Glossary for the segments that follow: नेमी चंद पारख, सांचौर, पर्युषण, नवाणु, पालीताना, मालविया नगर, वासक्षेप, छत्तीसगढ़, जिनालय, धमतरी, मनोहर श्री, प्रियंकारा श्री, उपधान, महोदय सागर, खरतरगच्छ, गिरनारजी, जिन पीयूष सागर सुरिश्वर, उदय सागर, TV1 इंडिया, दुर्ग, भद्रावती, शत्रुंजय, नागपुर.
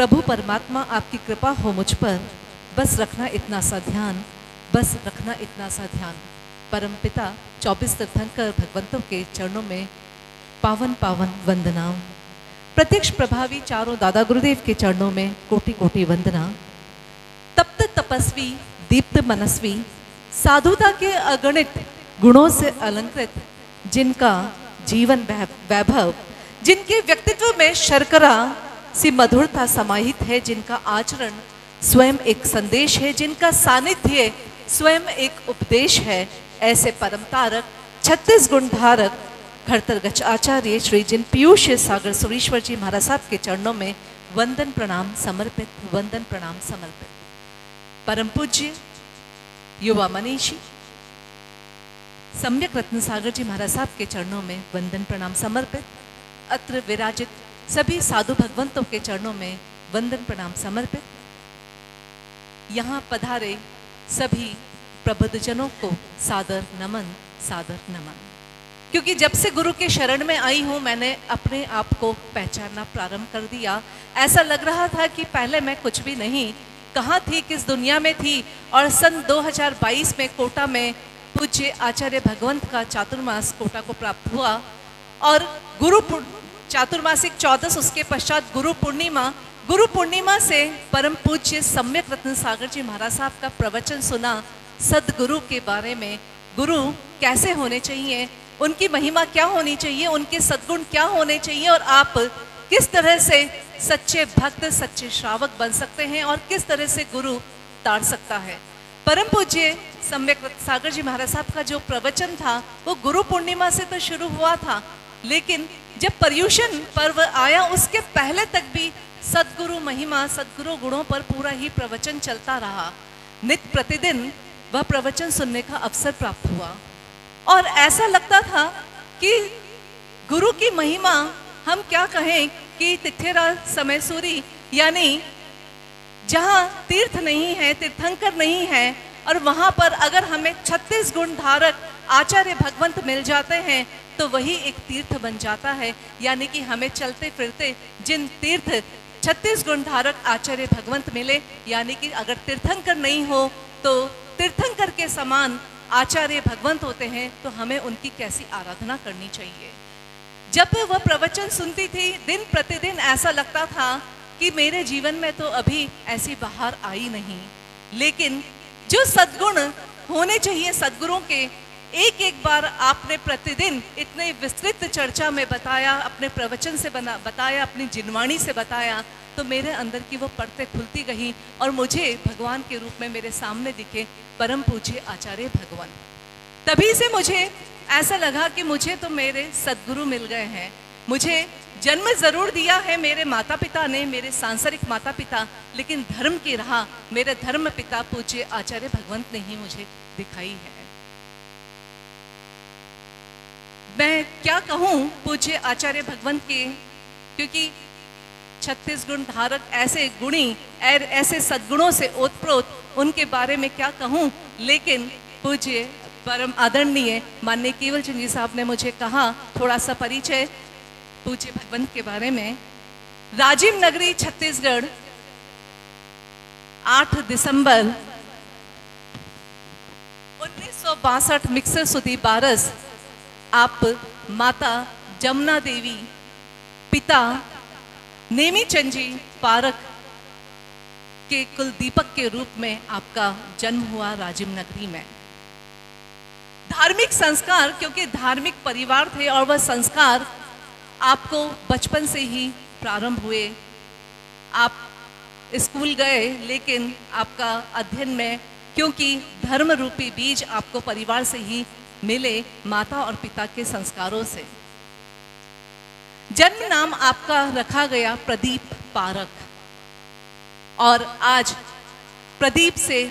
प्रभु परमात्मा आपकी कृपा हो मुझ पर, बस रखना इतना सा ध्यान, बस रखना इतना सा ध्यान। परमपिता 24 तीर्थंकर भगवंतों के चरणों में पावन पावन वंदना। प्रत्यक्ष प्रभावी चारों दादा गुरुदेव के चरणों में कोटि कोटि वंदना। तप्त तपस्वी दीप्त मनस्वी, साधुता के अगणित गुणों से अलंकृत, जिनका जीवन वैभव, जिनके व्यक्तित्व में शर्करा सी मधुरता समाहित है, जिनका आचरण स्वयं एक संदेश है, जिनका सानिध्य स्वयं एक उपदेश है, ऐसे परम तारक 36 गुण धारक खरतरगच्छ आचार्य श्री जिन पीयूष सागर सुरिश्वर जी महाराज साहब के चरणों में वंदन प्रणाम समर्पित, वंदन प्रणाम समर्पित। परम पूज्य युवा मनीषी सम्यक रत्न सागर जी महाराज साहब के चरणों में वंदन प्रणाम समर्पित। अत्र विराजित सभी साधु भगवंतों के चरणों में वंदन प्रणाम समर्पित। यहाँ पधारे सभी प्रबुद्धजनों को सादर नमन, सादर नमन। क्योंकि जब से गुरु के शरण में आई हूँ, मैंने अपने आप को पहचानना प्रारंभ कर दिया। ऐसा लग रहा था कि पहले मैं कुछ भी नहीं, कहाँ थी, किस दुनिया में थी। और सन 2022 में कोटा में पूज्य आचार्य भगवंत का चातुर्मास कोटा को प्राप्त हुआ और गुरु चातुर्मासिक 14 उसके पश्चात गुरु पूर्णिमा, गुरु पूर्णिमा से परम पूज्य सम्यक रत्न सागर जी महाराज साहब का प्रवचन सुना सदगुरु के बारे में। गुरु कैसे होने चाहिए, उनकी महिमा क्या होनी चाहिए, उनके सद्गुण क्या होने चाहिए, और आप किस तरह से सच्चे भक्त, सच्चे श्रावक बन सकते हैं और किस तरह से गुरु तार सकता है। परम पूज्य सम्यक सागर जी महाराज साहब का जो प्रवचन था वो गुरु पूर्णिमा से तो शुरू हुआ था, लेकिन जब पर्युषण पर्व आया उसके पहले तक भी सद्गुरु महिमा, सद्गुरु गुणों पर पूरा ही प्रवचन चलता रहा। नित्य प्रतिदिन वह प्रवचन सुनने का अवसर प्राप्त हुआ और ऐसा लगता था कि गुरु की महिमा, हम क्या कहें कि तिथेरा समय सूरी, यानी जहाँ तीर्थ नहीं है, तीर्थंकर नहीं है, और वहाँ पर अगर हमें 36 गुण धारक आचार्य भगवंत मिल जाते हैं तो वही एक तीर्थ बन जाता है। यानी कि हमें चलते फिरते जिन तीर्थ 36 गुण धारक आचार्य भगवंत मिले, यानी कि अगर तीर्थंकर नहीं हो तो तीर्थंकर के समान आचार्य भगवंत होते हैं, तो हमें उनकी कैसी आराधना करनी चाहिए। जब वह प्रवचन सुनती थी दिन प्रतिदिन ऐसा लगता था कि मेरे जीवन में तो अभी ऐसी बहार आई नहीं, लेकिन जो सद्गुण होने चाहिए सद्गुरुओं के, एक एक बार आपने प्रतिदिन इतने विस्तृत चर्चा में बताया, अपने प्रवचन से बताया, अपनी जिनवाणी से बताया, तो मेरे अंदर की वो परतें खुलती गई और मुझे भगवान के रूप में मेरे सामने दिखे परम पूज्य आचार्य भगवान। तभी से मुझे ऐसा लगा कि मुझे तो मेरे सद्गुरु मिल गए हैं। मुझे जन्म ज़रूर दिया है मेरे माता पिता ने, मेरे सांसारिक माता पिता, लेकिन धर्म की राह मेरे धर्म पिता पूज्य आचार्य भगवंत ने ही मुझे दिखाई है। मैं क्या कहूँ पूज्य आचार्य भगवंत के, क्योंकि 36 गुण धारक ऐसे गुणी, ऐसे सद्गुणों से ओतप्रोत, उनके बारे में क्या कहूँ। लेकिन पूज्य परम आदरणीय माननीय केवल चंद जी साहब ने मुझे कहा थोड़ा सा परिचय पूज्य भगवंत के बारे में। राजिम नगरी छत्तीसगढ़, 8 दिसंबर 1962 मिक्सर सुदी बारस। आप माता जमुना देवी, पिता नेमी चंद जी पारख के कुलदीपक के रूप में आपका जन्म हुआ राजिम नगरी में। धार्मिक संस्कार, क्योंकि धार्मिक परिवार थे और वह संस्कार आपको बचपन से ही प्रारंभ हुए। आप स्कूल गए, लेकिन आपका अध्ययन में, क्योंकि धर्म रूपी बीज आपको परिवार से ही मिले, माता और पिता के संस्कारों से। जन्म नाम आपका रखा गया प्रदीप पारख, और आज प्रदीप से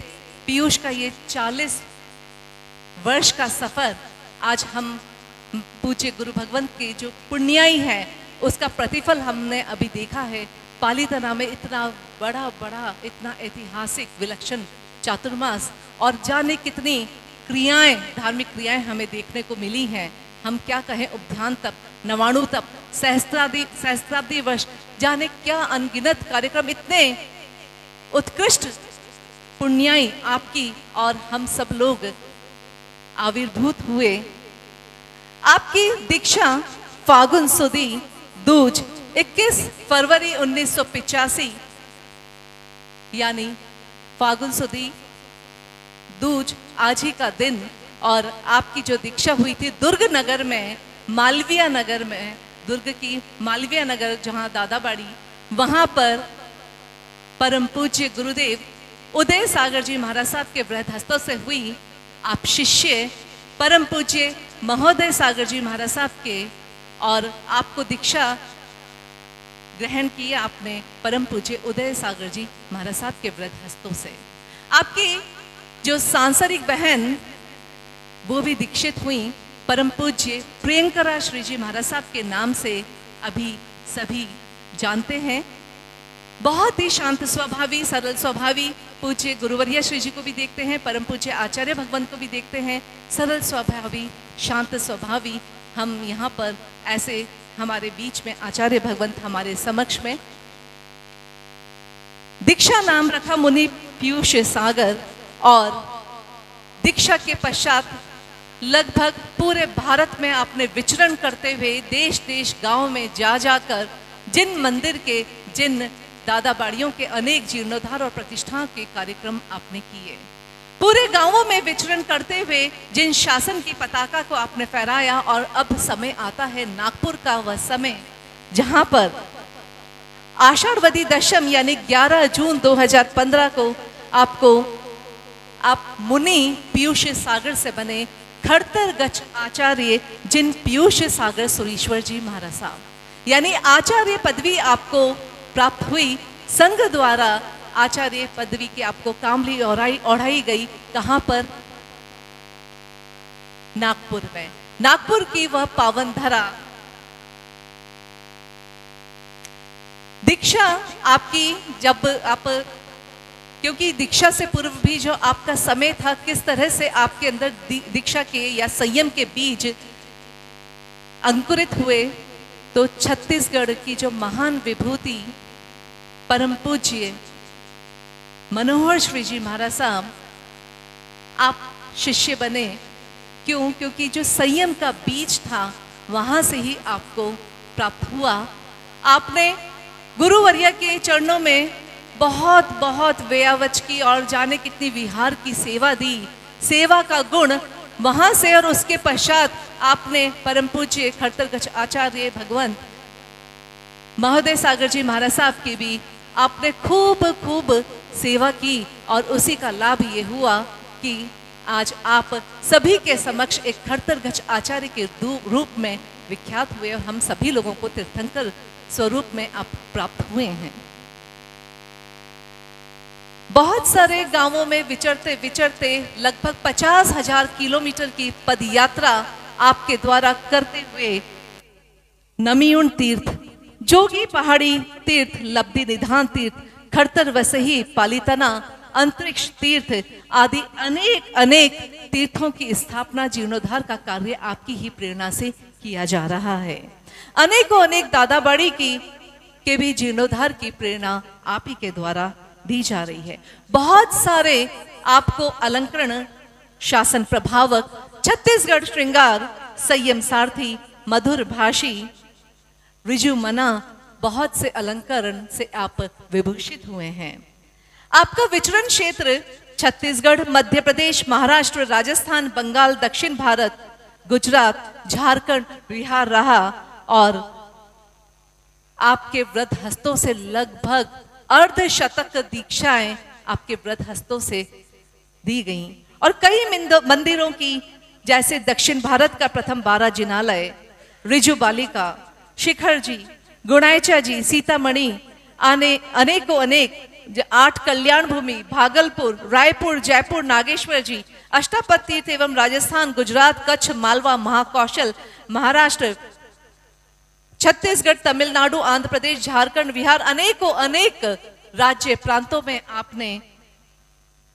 पीयूष का ये 40 वर्ष का सफर, आज हम पूज्य गुरु भगवंत के जो पुण्याई हैं उसका प्रतिफल हमने अभी देखा है। पालीताना में इतना बड़ा इतना ऐतिहासिक विलक्षण चातुर्मास और जाने कितनी क्रियाएं, धार्मिक क्रियाएं हमें देखने को मिली हैं। हम क्या कहें, उपध्यान तप, नवाणु तप, सहस्त्राब्दी वर्ष, जाने क्या अनगिनत कार्यक्रम इतने उत्कृष्ट पुण्याई आपकी और हम सब लोग आविर्भूत हुए। आपकी दीक्षा फागुन सुदी दूज 21 फरवरी 1985 यानी फागुन सुदी दूज आज ही का दिन, और आपकी जो दीक्षा हुई थी दुर्ग नगर में, मालविया नगर में, दुर्ग की मालविया नगर जहाँ दादाबाड़ी, वहाँ पर परम पूज्य गुरुदेव उदय सागर जी महाराज साहब के वृहद हस्तों से हुई। आप शिष्य परम पूज्य महोदय सागर जी महाराज साहब के, और आपको दीक्षा ग्रहण की आपने परम पूज्य उदय सागर जी महाराज साहब के वृहद हस्तों से। आपकी जो सांसारिक बहन वो भी दीक्षित हुई परम पूज्य प्रियंकारा श्री जी महाराज साहब के नाम से, अभी सभी जानते हैं। बहुत ही शांत स्वभावी, सरल स्वभावी पूज्य गुरुवरिया श्री जी को भी देखते हैं, परम पूज्य आचार्य भगवंत को भी देखते हैं, सरल स्वभावी, शांत स्वभावी। हम यहाँ पर ऐसे हमारे बीच में आचार्य भगवंत हमारे समक्ष में। दीक्षा नाम रखा मुनि पीयूष सागर, और दीक्षा के पश्चात लगभग पूरे भारत में आपने विचरण करते हुए देश देश गांव में जा जाकर जिन मंदिर के, जिन दादाबाड़ियों के अनेक जीर्णोद्धार और प्रतिष्ठा के कार्यक्रम आपने किए, पूरे गांवों में विचरण करते हुए जिन शासन की पताका को आपने फहराया। और अब समय आता है नागपुर का, वह समय जहां पर आषाढ़वादी दशम यानी 11 जून 2015 को आपको आप मुनि पीयूष सागर से बने खरतरगच्छ आचार्य जिन पीयूष सागर सुरिश्वर जी महाराज साहब, यानी आचार्य पदवी आपको प्राप्त हुई। संघ द्वारा आचार्य पदवी की आपको कामली ओढ़ाई गई, कहाँ पर, नागपुर में। नागपुर की वह पावन धरा। दीक्षा आपकी जब आप, क्योंकि दीक्षा से पूर्व भी जो आपका समय था, किस तरह से आपके अंदर दीक्षा के या संयम के बीज अंकुरित हुए, तो छत्तीसगढ़ की जो महान विभूति परम पूज्य मनोहर श्री जी महाराज साहब आप शिष्य बने। क्यों? क्योंकि जो संयम का बीज था वहाँ से ही आपको प्राप्त हुआ। आपने गुरुवर्या के चरणों में बहुत बहुत व्यावच की और जाने कितनी विहार की सेवा दी, सेवा का गुण वहाँ से। और उसके पश्चात आपने परम पूज्य खरतरगच्छ आचार्य भगवंत महोदय सागर जी महाराज साहब की भी आपने खूब खूब सेवा की, और उसी का लाभ ये हुआ कि आज आप सभी के समक्ष एक खरतरगच्छ आचार्य के रूप में विख्यात हुए, और हम सभी लोगों को तीर्थंकर स्वरूप में आप प्राप्त हुए हैं। बहुत सारे गांवों में विचरते विचरते लगभग 50,000 किलोमीटर की पदयात्रा आपके द्वारा करते हुए नमीउन तीर्थ, जोगी पहाड़ी तीर्थ, लब्धि निधान तीर्थ, खड़तर वसही, पालीताना, अंतरिक्ष तीर्थ आदि अनेक अनेक तीर्थों की स्थापना, जीर्णोद्धार का कार्य आपकी ही प्रेरणा से किया जा रहा है। अनेकों अनेक दादाबाड़ी के भी जीर्णोद्धार की प्रेरणा आप ही के द्वारा दी जा रही है। बहुत सारे आपको अलंकरण, शासन प्रभावक, छत्तीसगढ़ श्रृंगार, संयम सारथी, मधुर भाषी, रिजु मना, बहुत से अलंकरण से आप विभूषित हुए हैं। आपका विचरण क्षेत्र छत्तीसगढ़, मध्य प्रदेश, महाराष्ट्र, राजस्थान, बंगाल, दक्षिण भारत, गुजरात, झारखंड, बिहार रहा, और आपके व्रत हस्तों से लगभग 1/2 शतक दीक्षाएं आपके व्रत हस्तों से दी गईं। और कई मंदिरों की, जैसे दक्षिण भारत का प्रथम 12 जिनालय, रिजु बालिका, शिखर जी, गुणाइचा जी, सीतामणि, अनेकों अनेक 8 कल्याण भूमि, भागलपुर, रायपुर, जयपुर, नागेश्वर जी, अष्टापद तीर्थ एवं राजस्थान, गुजरात, कच्छ, मालवा, महाकौशल, महाराष्ट्र, छत्तीसगढ़, तमिलनाडु, आंध्र प्रदेश, झारखंड, बिहार, अनेकों अनेक राज्य प्रांतों में आपने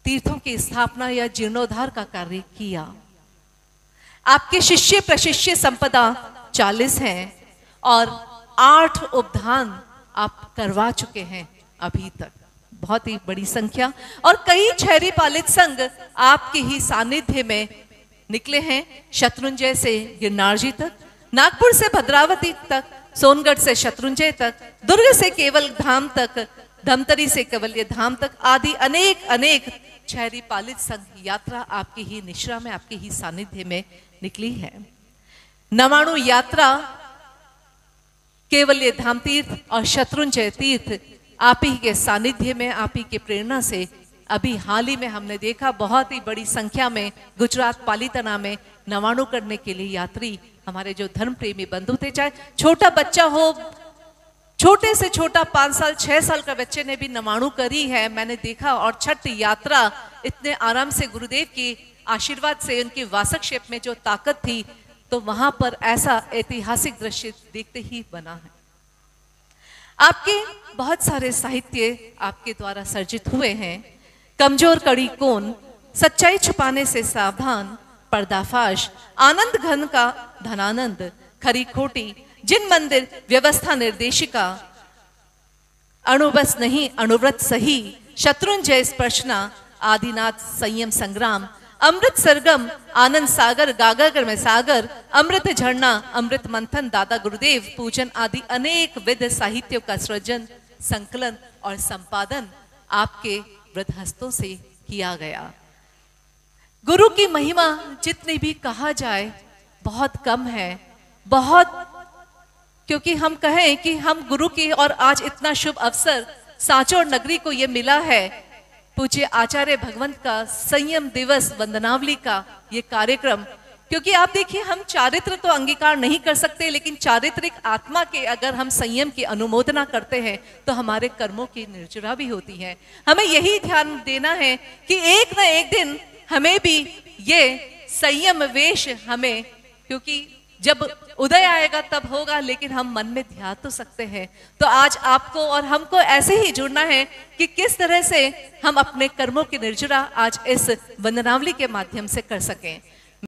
तीर्थों की स्थापना या जीर्णोद्धार का कार्य किया। आपके शिष्य प्रशिष्य संपदा 40 हैं और 8 उपधान आप करवा चुके हैं अभी तक, बहुत ही बड़ी संख्या। और कई शहरी पालित संघ आपके ही सानिध्य में निकले हैं, शत्रुंजय से गिरनारजी तक, नागपुर से भद्रावती तक, सोनगढ़ से शत्रुंजय तक, दुर्ग से केवल धाम तक, धमतरी से केवल धाम तक आदि अनेक अनेक शहरी पालित संघ यात्रा आपकी ही निश्रा में, आपके ही सानिध्य में निकली है। नवाणु यात्रा, केवल धाम तीर्थ और शत्रुंजय तीर्थ आप ही के सानिध्य में, आप ही के प्रेरणा से अभी हाल ही में हमने देखा बहुत ही बड़ी संख्या में गुजरात पालीताना में नवाणु करने के लिए यात्री हमारे जो धर्म प्रेमी बंधु थे, चाहे छोटा बच्चा हो, छोटे से छोटा 5 साल 6 साल का बच्चे ने भी नवाणु करी है, मैंने देखा। और छठ यात्रा इतने आराम से गुरुदेव की आशीर्वाद से उनकी वासक्षेप में जो ताकत थी, तो वहां पर ऐसा ऐतिहासिक दृश्य देखते ही बना है। आपके बहुत सारे साहित्य आपके द्वारा सर्जित हुए हैं, कमजोर कड़ी कौन, सच्चाई छुपाने से सावधान, पर्दाफाश, आनंद घन का धनानंद, खरी खोटी, जिन मंदिर व्यवस्था निर्देशिका, अणुबस नहीं अणुव्रत सही, शत्रुंजय स्पर्शना, आदिनाथ संयम संग्राम, अमृत सरगम, आनंद सागर गागर में सागर, अमृत झरना, अमृत मंथन, दादा गुरुदेव पूजन आदि अनेक विध साहित्यों का सृजन, संकलन और संपादन आपके वृद्धहस्तों से किया गया। गुरु की महिमा जितनी भी कहा जाए बहुत कम है, बहुत, क्योंकि हम कहें कि हम गुरु की, और आज इतना शुभ अवसर सांचौर नगरी को ये मिला है, पूज्य आचार्य भगवंत का संयम दिवस वंदनावली का ये कार्यक्रम, क्योंकि आप देखिए हम चारित्र तो अंगीकार नहीं कर सकते, लेकिन चारित्रिक आत्मा के अगर हम संयम की अनुमोदना करते हैं तो हमारे कर्मों की निर्जरा भी होती है। हमें यही ध्यान देना है कि एक न एक दिन हमें भी ये संयम वेश हमें, क्योंकि जब उदय आएगा तब होगा, लेकिन हम मन में ध्यान तो सकते हैं। तो आज आपको और हमको ऐसे ही जुड़ना है कि किस तरह से हम अपने कर्मों की निर्जरा आज इस वंदनावली के माध्यम से कर सकें।